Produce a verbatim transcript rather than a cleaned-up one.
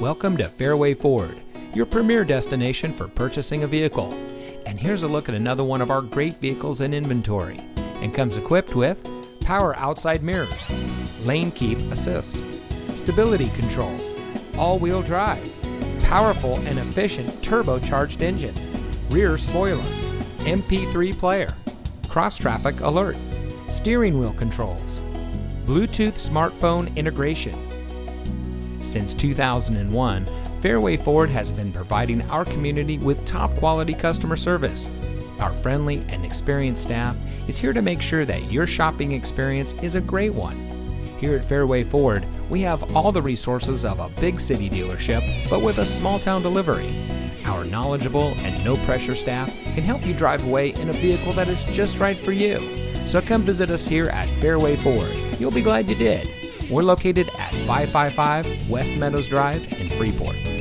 Welcome to Fairway Ford, your premier destination for purchasing a vehicle. And here's a look at another one of our great vehicles in inventory, and comes equipped with power outside mirrors, lane keep assist, stability control, all-wheel drive, powerful and efficient turbocharged engine, rear spoiler, M P three player, cross-traffic alert, steering wheel controls, Bluetooth smartphone integration. Since two thousand one, Fairway Ford has been providing our community with top quality customer service. Our friendly and experienced staff is here to make sure that your shopping experience is a great one. Here at Fairway Ford, we have all the resources of a big city dealership, but with a small town delivery. Our knowledgeable and no-pressure staff can help you drive away in a vehicle that is just right for you. So come visit us here at Fairway Ford. You'll be glad you did. We're located at five five five West Meadows Drive in Freeport.